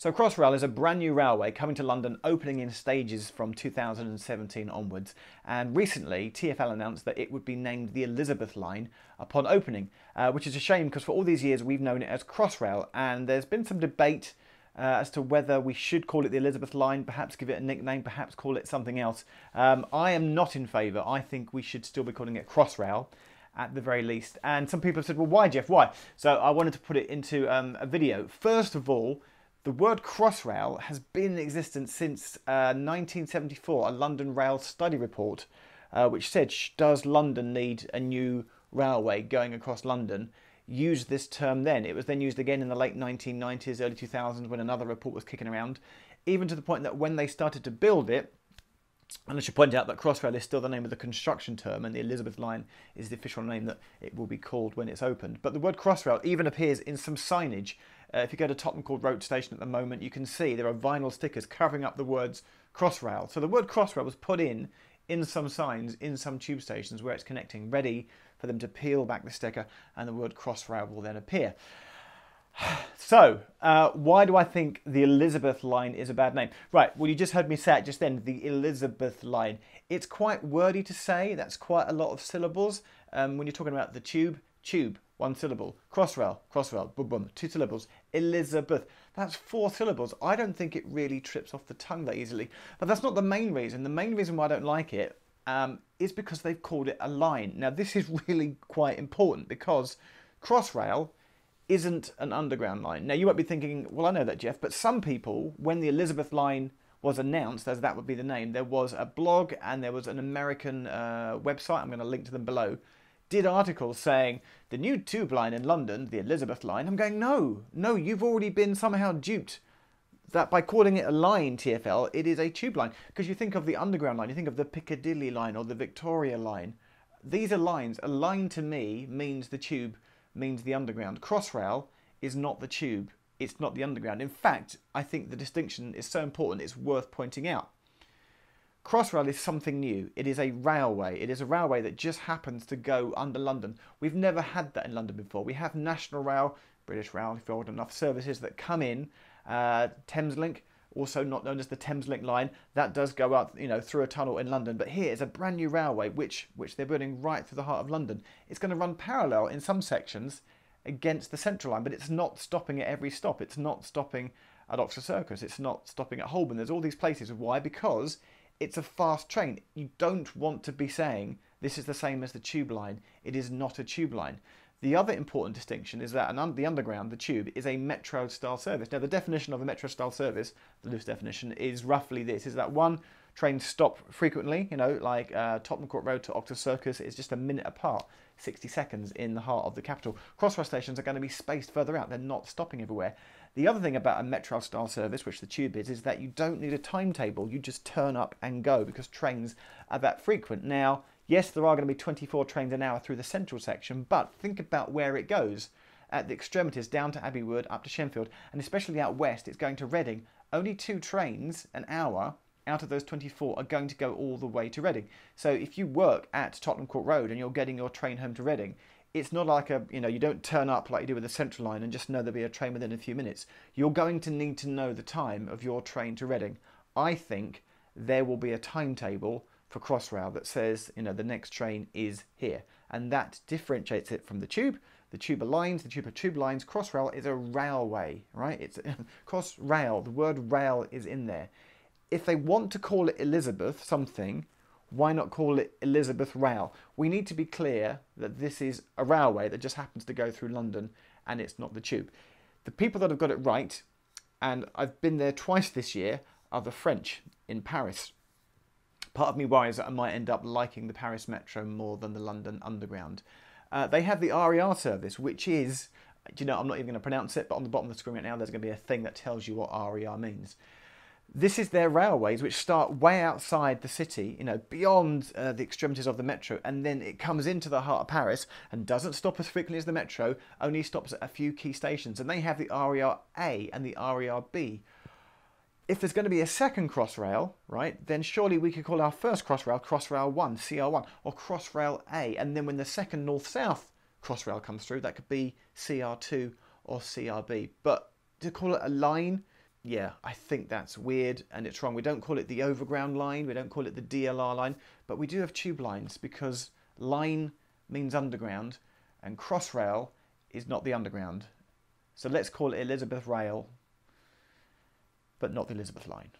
So Crossrail is a brand new railway coming to London, opening in stages from 2017 onwards, and recently TfL announced that it would be named the Elizabeth Line upon opening, which is a shame because for all these years we've known it as Crossrail, and there's been some debate as to whether we should call it the Elizabeth Line, perhaps give it a nickname, perhaps call it something else. I am not in favour. I think we should still be calling it Crossrail at the very least. And some people have said, well, why, Jeff, why? So I wanted to put it into a video. First of all, the word Crossrail has been in existence since 1974, a London Rail study report, which said, does London need a new railway going across London? Used this term then. It was then used again in the late 1990s, early 2000s, when another report was kicking around, even to the point that when they started to build it, and I should point out that Crossrail is still the name of the construction term and the Elizabeth Line is the official name that it will be called when it's opened. But the word Crossrail even appears in some signage. If you go to Tottenham Court Road Station at the moment, you can see there are vinyl stickers covering up the words Crossrail. So the word Crossrail was put in some signs, in some tube stations where it's connecting, ready for them to peel back the sticker and the word Crossrail will then appear. So, why do I think the Elizabeth Line is a bad name? Right, well, you just heard me say it just then, the Elizabeth Line. It's quite wordy to say, that's quite a lot of syllables. When you're talking about the tube, tube, one syllable. Crossrail, crossrail, boom, boom, two syllables. Elizabeth, that's four syllables. I don't think it really trips off the tongue that easily. But that's not the main reason. The main reason why I don't like it is because they've called it a line. Now, this is really quite important because Crossrail isn't an underground line. Now, you might be thinking, well, I know that, Jeff, but some people, when the Elizabeth Line was announced, as that would be the name, there was a blog and there was an American website, I'm going to link to them below, did articles saying, the new tube line in London, the Elizabeth Line. I'm going, no, no, you've already been somehow duped that by calling it a line, TfL, it is a tube line. Because you think of the Underground line, you think of the Piccadilly line or the Victoria line. These are lines. A line to me means the tube, means the Underground. Crossrail is not the tube, it's not the Underground. In fact, I think the distinction is so important, it's worth pointing out. Crossrail is something new. It is a railway. It is a railway that just happens to go under London. We've never had that in London before. We have National Rail, British Rail, if you're old enough, services that come in. Thameslink, also not known as the Thameslink line, that does go up, you know, through a tunnel in London. But here is a brand new railway which they're building right through the heart of London. It's going to run parallel in some sections against the Central Line, but it's not stopping at every stop. It's not stopping at Oxford Circus. It's not stopping at Holborn. There's all these places. Why? Because it's a fast train. You don't want to be saying this is the same as the tube line. It is not a tube line. The other important distinction is that the Underground, the tube, is a metro-style service. Now, the definition of a metro-style service, the loose definition, is roughly this, is that one, trains stop frequently, you know, like Tottenham Court Road to Oxford Circus is just a minute apart, 60 seconds in the heart of the capital. Crossrail stations are going to be spaced further out. They're not stopping everywhere. The other thing about a metro-style service, which the tube is that you don't need a timetable. You just turn up and go because trains are that frequent. Now, yes, there are going to be 24 trains an hour through the central section, but think about where it goes. At the extremities, down to Abbey Wood, up to Shenfield, and especially out west, it's going to Reading. Only 2 trains an hour out of those 24 are going to go all the way to Reading. So if you work at Tottenham Court Road and you're getting your train home to Reading, it's not like a, you know, you don't turn up like you do with the Central Line and just know there'll be a train within a few minutes. You're going to need to know the time of your train to Reading. I think there will be a timetable for Crossrail that says, you know, the next train is here, and that differentiates it from the tube. The tube are lines, the tube are tube lines. Crossrail is a railway, right? It's Crossrail, the word rail is in there. If they want to call it Elizabeth something, why not call it Elizabeth Rail? We need to be clear that this is a railway that just happens to go through London and it's not the tube. The people that have got it right, and I've been there twice this year, are the French in Paris. Part of me worries that I might end up liking the Paris Metro more than the London Underground. They have the RER service, which is, you know, I'm not even going to pronounce it, but on the bottom of the screen right now, there's going to be a thing that tells you what RER means. This is their railways, which start way outside the city, you know, beyond the extremities of the metro, and then it comes into the heart of Paris and doesn't stop as frequently as the metro, only stops at a few key stations. And they have the RER A and the RER B. If there's going to be a second Crossrail, right, then surely we could call our first Crossrail Crossrail 1, CR1, or Crossrail A. And then when the second north-south Crossrail comes through, that could be CR2 or CRB. But to call it a line yeah, I think that's weird and it's wrong. We don't call it the Overground line, we don't call it the DLR line, but we do have tube lines because line means underground and Crossrail is not the underground. So let's call it Elizabeth Rail, but not the Elizabeth Line.